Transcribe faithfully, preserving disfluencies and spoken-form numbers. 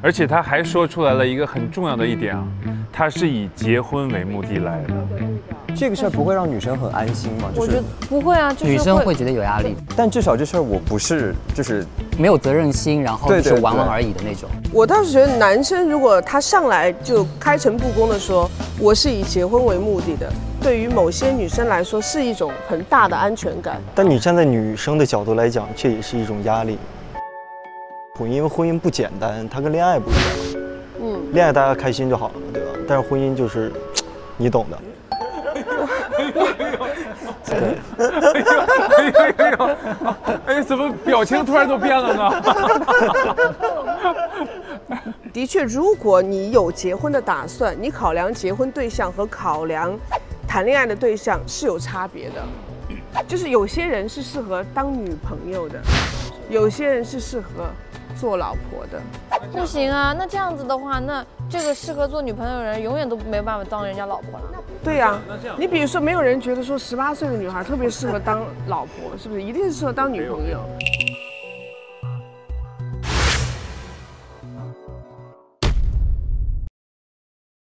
而且他还说出来了一个很重要的一点啊，他是以结婚为目的来的。这个事儿不会让女生很安心吗？就是、我觉得不会啊，就是、会女生会觉得有压力。但至少这事儿我不是就是没有责任心，然后就是玩玩而已的那种。对对对，我倒是觉得男生如果他上来就开诚布公的说我是以结婚为目的的，对于某些女生来说是一种很大的安全感。但你站在女生的角度来讲，这也是一种压力。 因为婚姻不简单，它跟恋爱不一样。嗯，恋爱大家开心就好了，对吧？但是婚姻就是，你懂的。哎，怎么表情突然都变了呢？的确，如果你有结婚的打算，你考量结婚对象和考量谈恋爱的对象是有差别的。就是有些人是适合当女朋友的，有些人是适合 做老婆的不行啊，那这样子的话，那这个适合做女朋友的人永远都没办法当人家老婆了。对呀、啊，你比如说，没有人觉得说十八岁的女孩特别适合当老婆，是不是？一定是适合当女朋友。